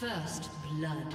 First blood.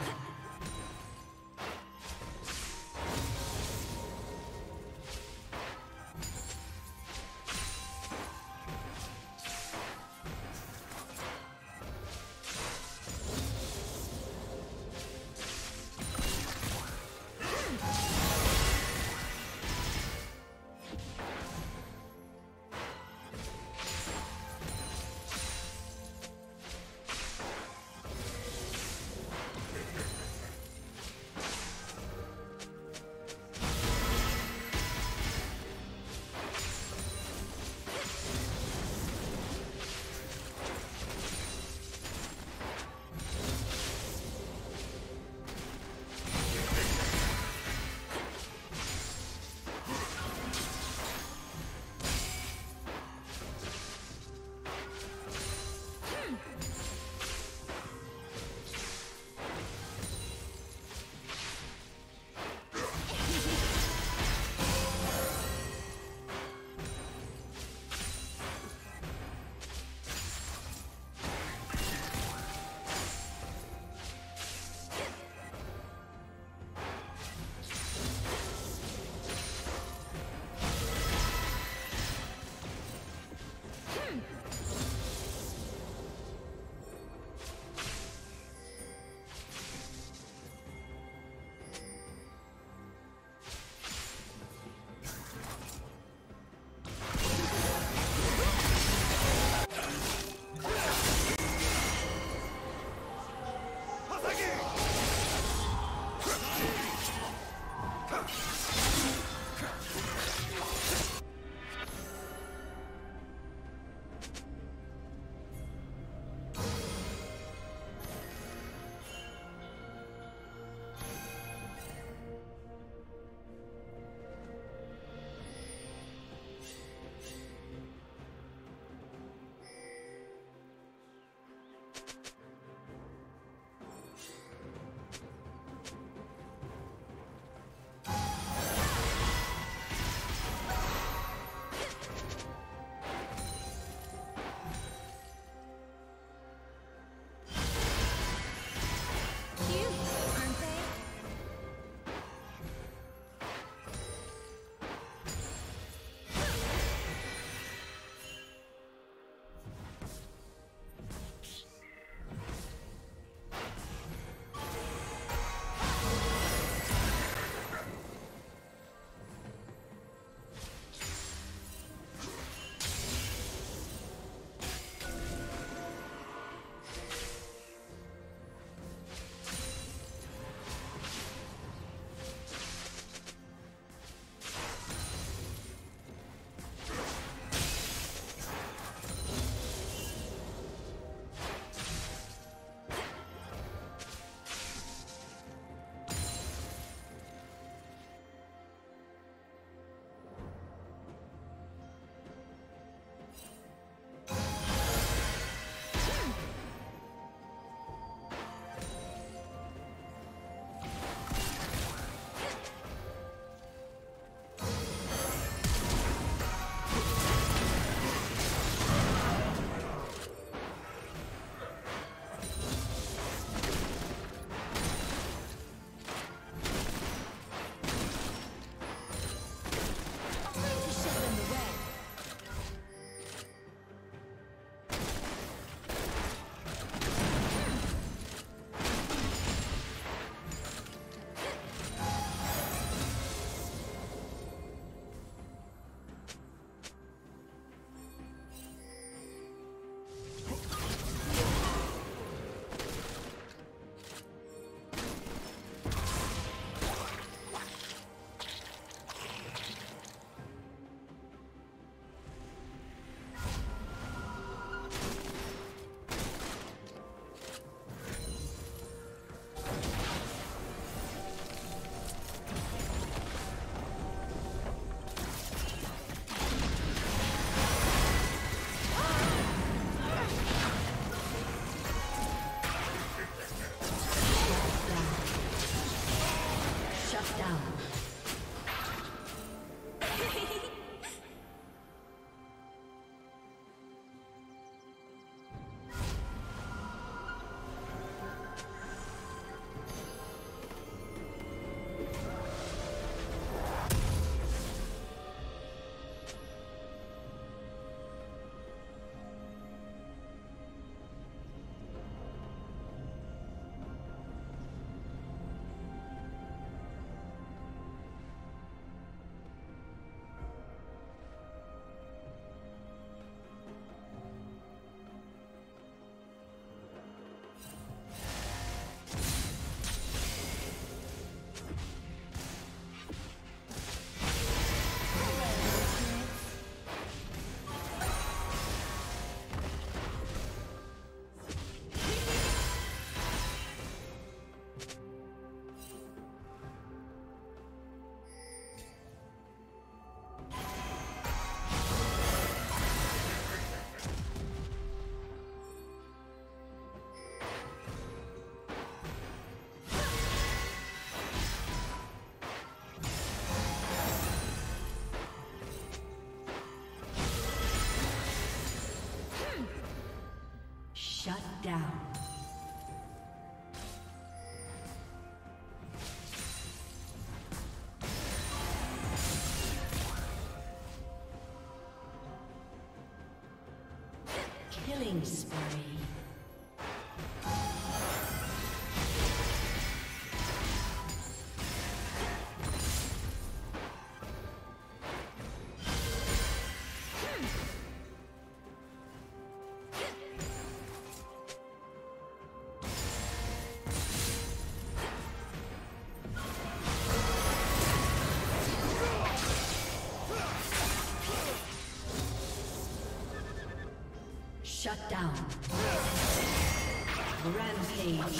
Killing spree. Shut down. Rampage.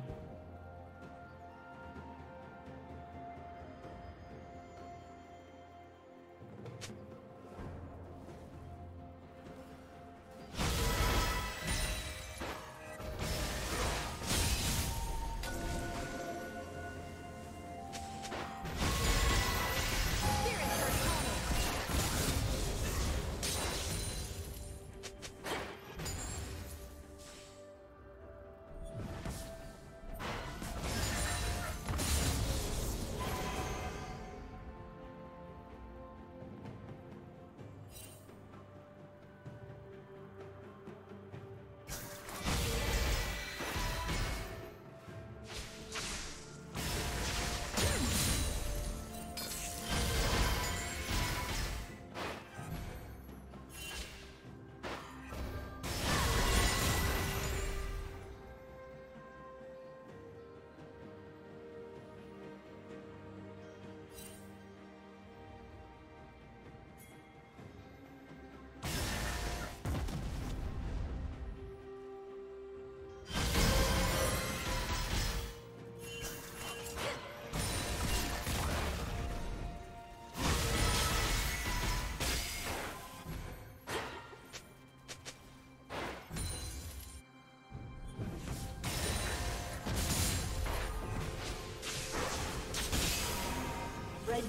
The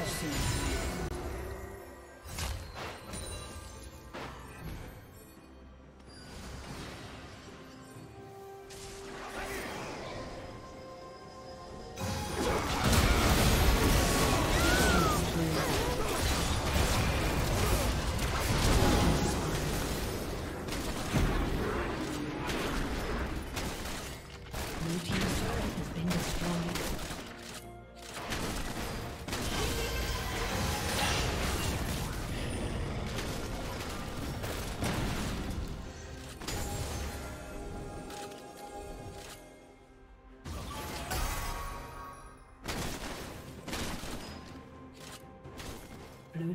Domination. Blue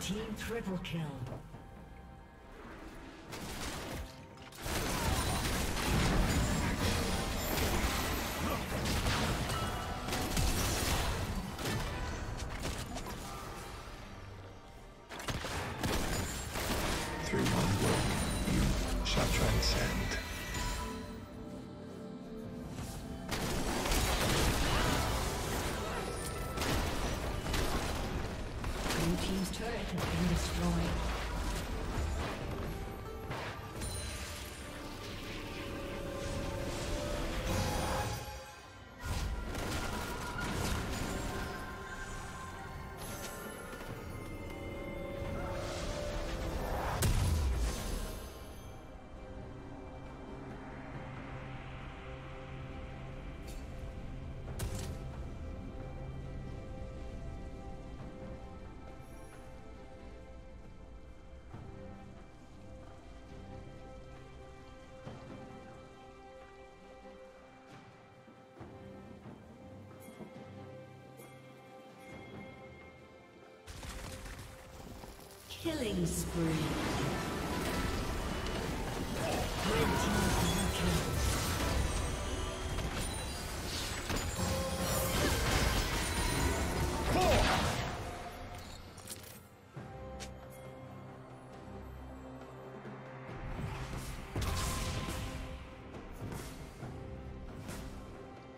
Team triple kill. Killing spree.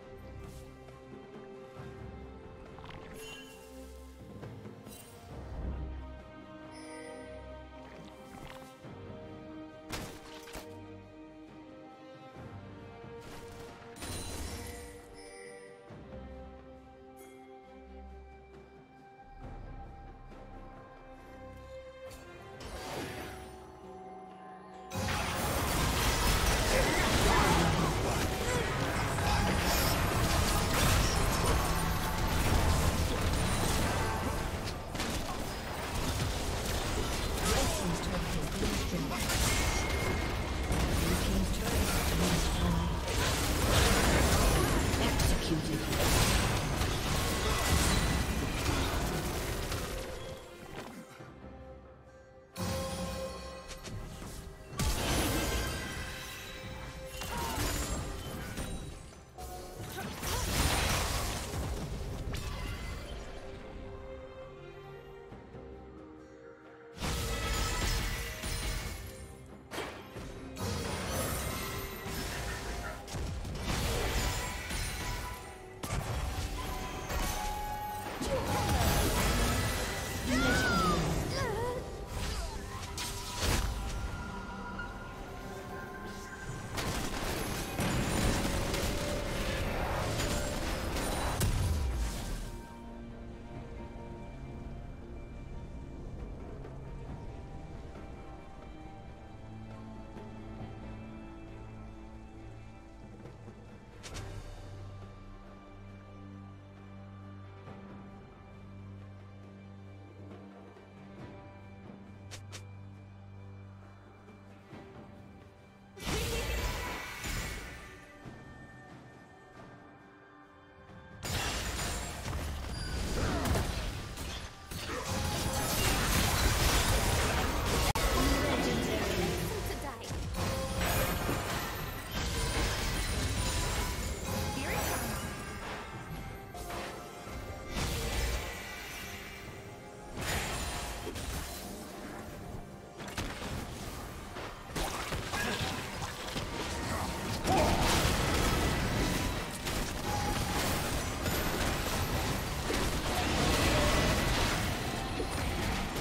Red team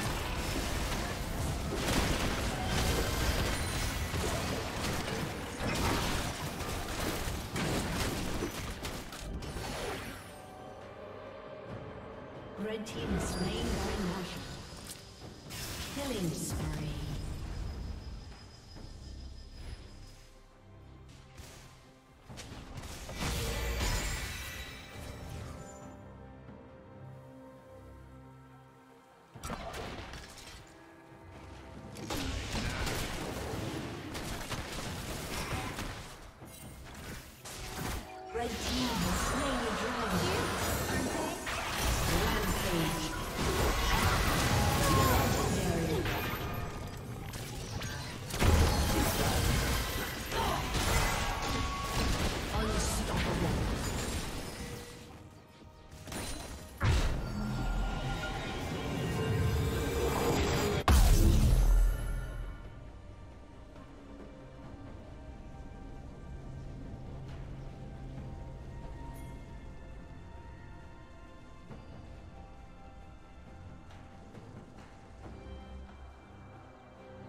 double kill. Red team is slain by Marshall. Killing spree.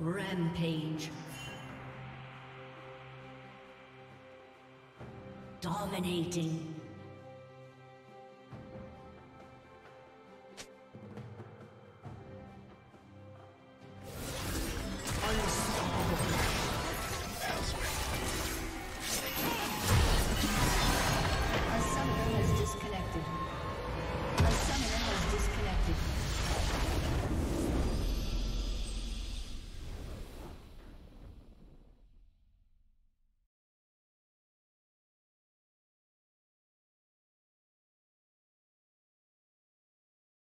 Rampage. Dominating.